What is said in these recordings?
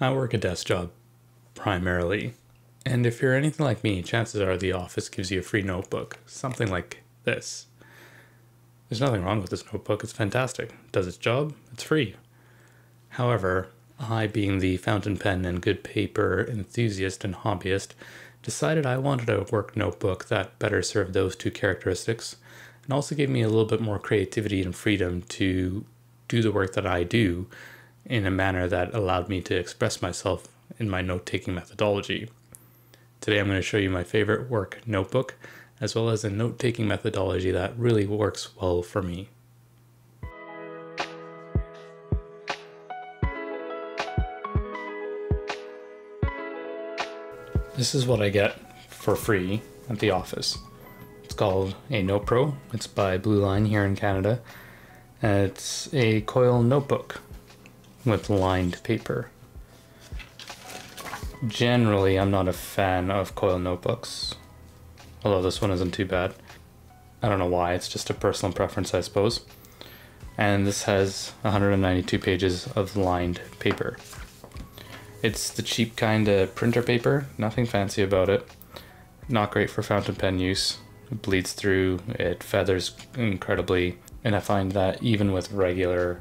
I work a desk job, primarily. And if you're anything like me, chances are the office gives you a free notebook, something like this. There's nothing wrong with this notebook, it's fantastic. It does its job, it's free. However, I, being the fountain pen and good paper enthusiast and hobbyist, decided I wanted a work notebook that better served those two characteristics, and also gave me a little bit more creativity and freedom to do the work that I do in a manner that allowed me to express myself in my note-taking methodology. Today I'm going to show you my favorite work notebook, as well as a note-taking methodology that really works well for me. This is what I get for free at the office. It's called a Note Pro. It's by Blue Line here in Canada. And it's a coil notebook with lined paper. Generally, I'm not a fan of coil notebooks, although this one isn't too bad. I don't know why, it's just a personal preference, I suppose. And this has 192 pages of lined paper. It's the cheap kind of printer paper, nothing fancy about it. Not great for fountain pen use. It bleeds through, it feathers incredibly, and I find that even with regular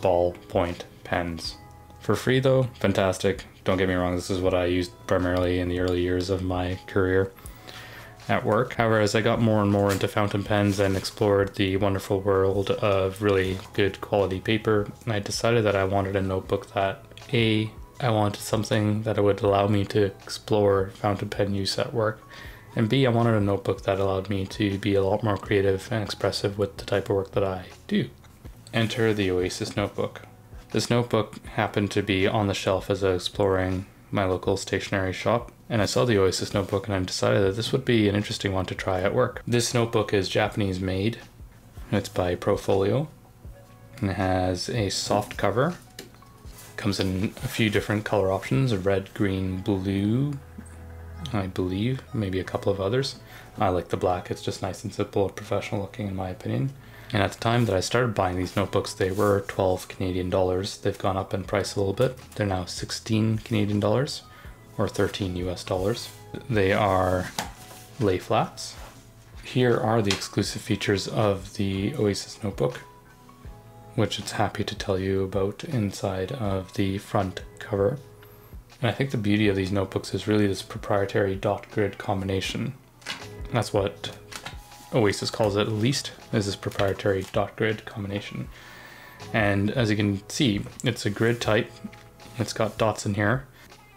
ballpoint pens. For free though, fantastic. Don't get me wrong, this is what I used primarily in the early years of my career at work. However, as I got more and more into fountain pens and explored the wonderful world of really good quality paper, I decided that I wanted a notebook that, A, I wanted something that would allow me to explore fountain pen use at work, and B, I wanted a notebook that allowed me to be a lot more creative and expressive with the type of work that I do. Enter the Oasis notebook. This notebook happened to be on the shelf as I was exploring my local stationery shop, and I saw the Oasis notebook and I decided that this would be an interesting one to try at work. This notebook is Japanese made, it's by Profolio, and it has a soft cover. It comes in a few different color options, red, green, blue, I believe, maybe a couple of others. I like the black, it's just nice and simple and professional looking in my opinion. And at the time that I started buying these notebooks, they were 12 Canadian dollars. They've gone up in price a little bit. They're now 16 Canadian dollars or 13 US dollars. They are lay flats. Here are the exclusive features of the Oasis notebook, which it's happy to tell you about inside of the front cover. And I think the beauty of these notebooks is really this proprietary dot grid combination. That's what Oasis calls it, at least, is this proprietary dot grid combination. And as you can see, it's a grid type. It's got dots in here,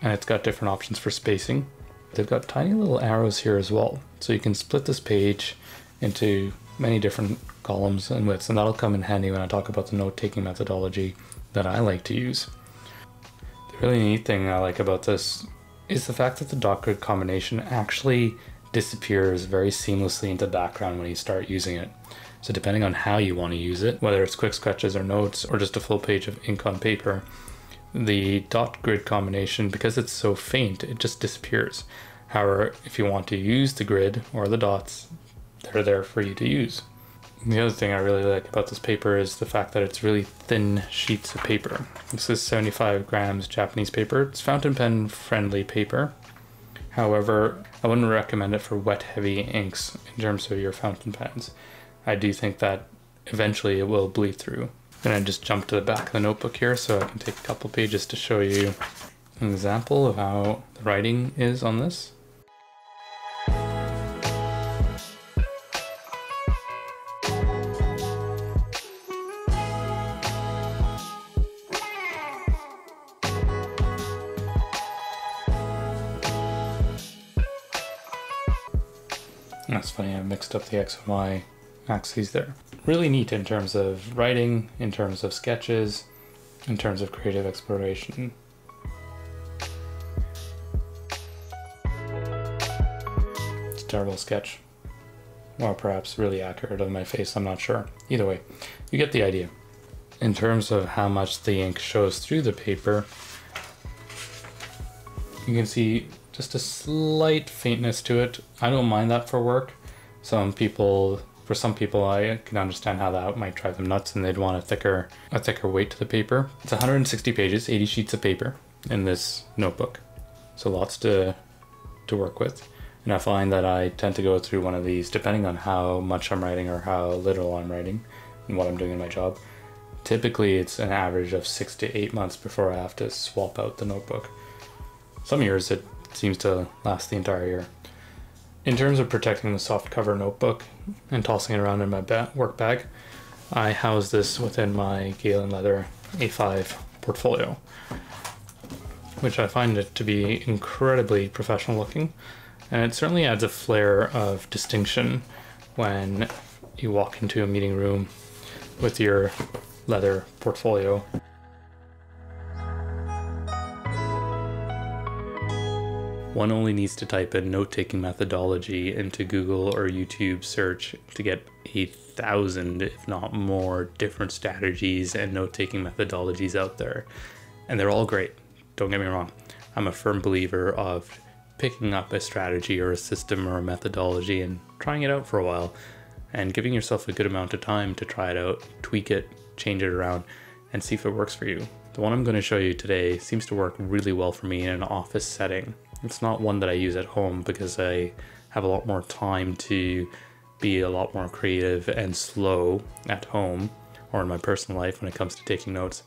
and it's got different options for spacing. They've got tiny little arrows here as well. So you can split this page into many different columns and widths, and that'll come in handy when I talk about the note-taking methodology that I like to use. The really neat thing I like about this is the fact that the dot grid combination actually disappears very seamlessly into the background when you start using it. So depending on how you want to use it, whether it's quick sketches or notes or just a full page of ink on paper, the dot grid combination, because it's so faint, it just disappears. However, if you want to use the grid or the dots, they're there for you to use. And the other thing I really like about this paper is the fact that it's really thin sheets of paper. This is 75 grams Japanese paper. It's fountain pen friendly paper. However, I wouldn't recommend it for wet, heavy inks in terms of your fountain pens. I do think that eventually it will bleed through. And I just jump to the back of the notebook here so I can take a couple pages to show you an example of how the writing is on this. That's funny, I mixed up the X and Y axes there. Really neat in terms of writing, in terms of sketches, in terms of creative exploration. It's a terrible sketch. Or perhaps really accurate of my face, I'm not sure. Either way, you get the idea. In terms of how much the ink shows through the paper, you can see just a slight faintness to it. I don't mind that for work. For some people, I can understand how that might drive them nuts and they'd want a thicker weight to the paper. It's 160 pages, 80 sheets of paper. in this notebook. So lots to work with. And I find that I tend to go through one of these, depending on how much I'm writing or how little I'm writing and what I'm doing in my job. Typically it's an average of 6 to 8 months before I have to swap out the notebook. Some years it seems to last the entire year. In terms of protecting the soft cover notebook and tossing it around in my work bag, I house this within my Galen Leather A5 Portfolio, which I find it to be incredibly professional looking, and it certainly adds a flair of distinction when you walk into a meeting room with your leather portfolio. One only needs to type in note-taking methodology into Google or YouTube search to get 1,000, if not more, different strategies and note-taking methodologies out there. And they're all great, don't get me wrong. I'm a firm believer of picking up a strategy or a system or a methodology and trying it out for a while and giving yourself a good amount of time to try it out, tweak it, change it around, and see if it works for you. The one I'm going to show you today seems to work really well for me in an office setting. It's not one that I use at home because I have a lot more time to be a lot more creative and slow at home or in my personal life when it comes to taking notes.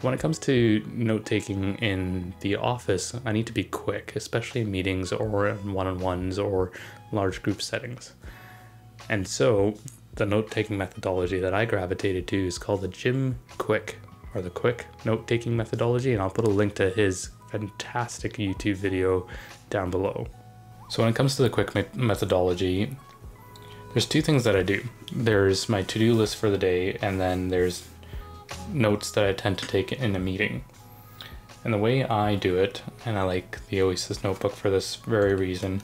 When it comes to note-taking in the office, I need to be quick, especially in meetings or in one-on-ones or large group settings. And so the note-taking methodology that I gravitated to is called the Jim Kwik, or the Kwik note-taking methodology, and I'll put a link to his fantastic YouTube video down below. So when it comes to the Kwik methodology, there's two things that I do. There's my to-do list for the day, and then there's notes that I tend to take in a meeting. And the way I do it, and I like the Oasis notebook for this very reason,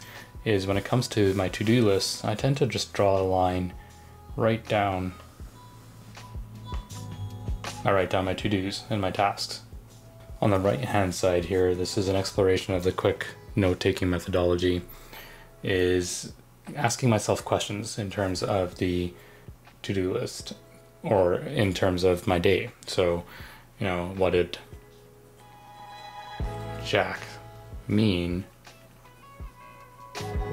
is when it comes to my to-do list, I tend to just draw a line right down. I write down my to-dos and my tasks. On the right-hand side here, this is an exploration of the Kwik note-taking methodology, is asking myself questions in terms of the to-do list or in terms of my day. So, you know, what did Jack mean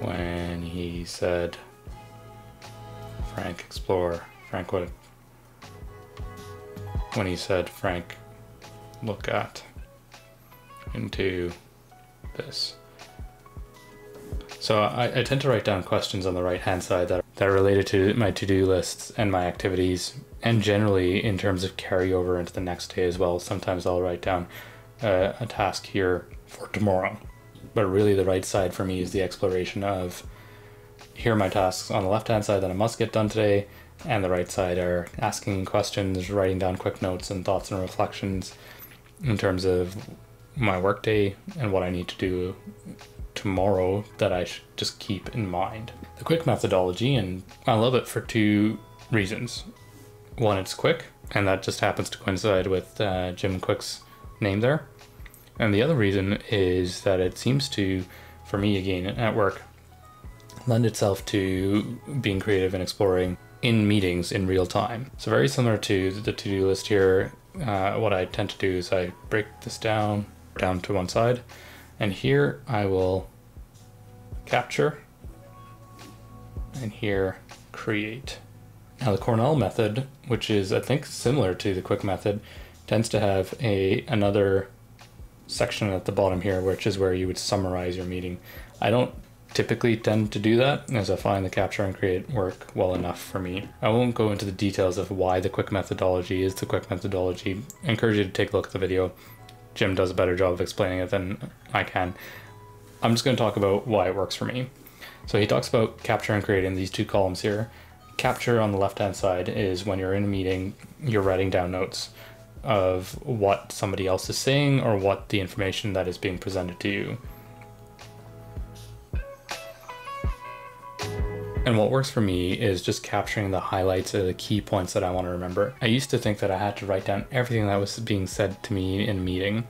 when he said, Frank, explore? Frank, what? When he said, Frank, look at into this. So I tend to write down questions on the right hand side that are related to my to-do lists and my activities, and generally in terms of carryover into the next day as well. Sometimes I'll write down a task here for tomorrow, but really the right side for me is the exploration of here are my tasks on the left hand side that I must get done today, and the right side are asking questions, writing down Kwik notes and thoughts and reflections in terms of my workday and what I need to do tomorrow that I should just keep in mind. The Kwik methodology, and I love it for two reasons. One, it's Kwik, and that just happens to coincide with Jim Kwik's name there. And the other reason is that it seems to, for me again at work, lend itself to being creative and exploring in meetings in real time. So very similar to the to-do list here, what I tend to do is I break this down to one side, and here I will capture and here create. Now the Cornell method, which is I think similar to the Kwik method, tends to have another section at the bottom here, which is where you would summarize your meeting. I don't typically tend to do that, as I find the capture and create work well enough for me. I won't go into the details of why the Kwik methodology is the Kwik methodology. I encourage you to take a look at the video. Jim does a better job of explaining it than I can. I'm just going to talk about why it works for me. So he talks about capture and create in these two columns here. Capture on the left-hand side is when you're in a meeting, you're writing down notes of what somebody else is saying or what the information that is being presented to you. And what works for me is just capturing the highlights or the key points that I want to remember. I used to think that I had to write down everything that was being said to me in a meeting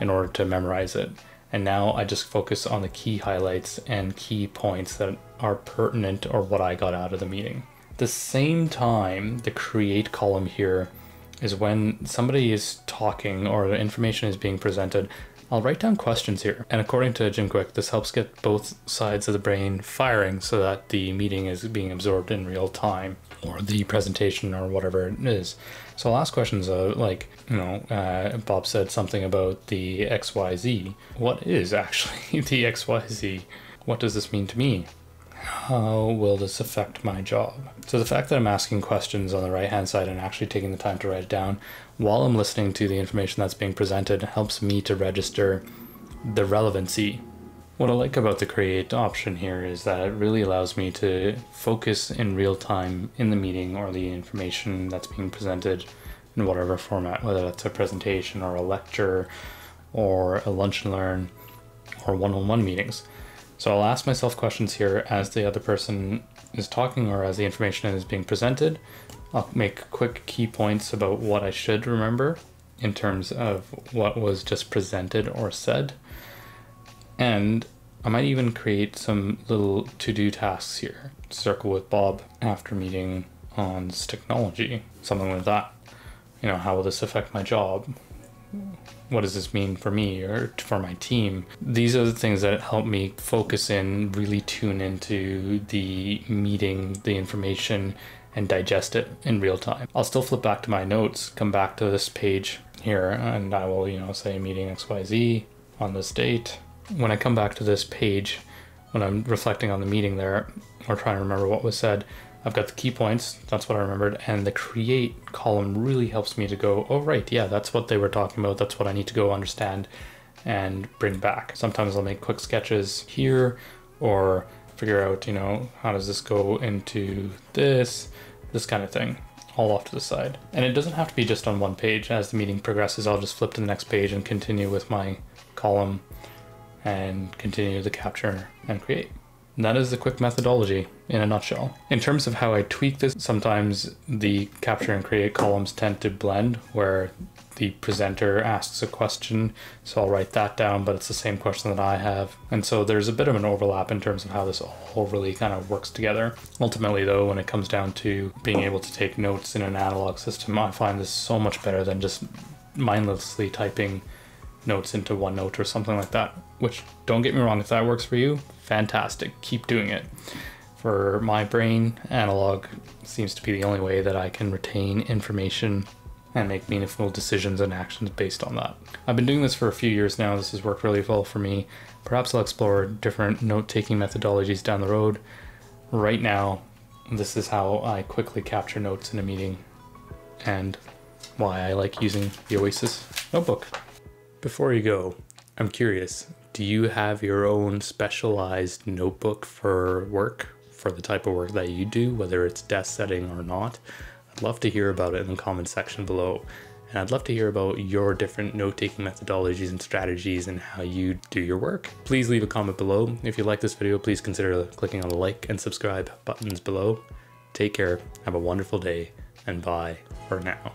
in order to memorize it. And now I just focus on the key highlights and key points that are pertinent or what I got out of the meeting. At the same time, the create column here is when somebody is talking or the information is being presented, I'll write down questions here, and according to Jim Kwik, this helps get both sides of the brain firing so that the meeting is being absorbed in real time, or the presentation, or whatever it is. So I'll ask questions like, you know, Bob said something about the XYZ. What is actually the XYZ? What does this mean to me? How will this affect my job? So the fact that I'm asking questions on the right-hand side and actually taking the time to write it down while I'm listening to the information that's being presented helps me to register the relevancy. What I like about the create option here is that it really allows me to focus in real time in the meeting or the information that's being presented in whatever format, whether that's a presentation or a lecture or a lunch and learn or one-on-one meetings. So I'll ask myself questions here as the other person is talking or as the information is being presented. I'll make quick key points about what I should remember in terms of what was just presented or said. And I might even create some little to-do tasks here. Circle with Bob after meeting on this technology, something like that. You know, how will this affect my job? What does this mean for me or for my team? These are the things that help me focus in, really tune into the meeting, the information, and digest it in real time. I'll still flip back to my notes, come back to this page here, and I will, you know, say meeting XYZ on this date. When I come back to this page, when I'm reflecting on the meeting there, or trying to remember what was said, I've got the key points, that's what I remembered, and the create column really helps me to go, oh right, yeah, that's what they were talking about, that's what I need to go understand and bring back. Sometimes I'll make quick sketches here, or figure out, you know, how does this go into this kind of thing, all off to the side. And it doesn't have to be just on one page. As the meeting progresses, I'll just flip to the next page and continue with my column and continue to capture and create. And that is the Kwik methodology in a nutshell. In terms of how I tweak this, sometimes the capture and create columns tend to blend where the presenter asks a question, so I'll write that down, but it's the same question that I have. And so there's a bit of an overlap in terms of how this all really kind of works together. Ultimately though, when it comes down to being able to take notes in an analog system, I find this so much better than just mindlessly typing notes into OneNote or something like that, which, don't get me wrong, if that works for you, fantastic, keep doing it. For my brain, analog seems to be the only way that I can retain information and make meaningful decisions and actions based on that. I've been doing this for a few years now. This has worked really well for me. Perhaps I'll explore different note-taking methodologies down the road. Right now, this is how I quickly capture notes in a meeting and why I like using the Oasis notebook. Before you go, I'm curious, do you have your own specialized notebook for work, for the type of work that you do, whether it's desk setting or not? I'd love to hear about it in the comment section below. And I'd love to hear about your different note-taking methodologies and strategies and how you do your work. Please leave a comment below. If you like this video, please consider clicking on the like and subscribe buttons below. Take care, have a wonderful day, and bye for now.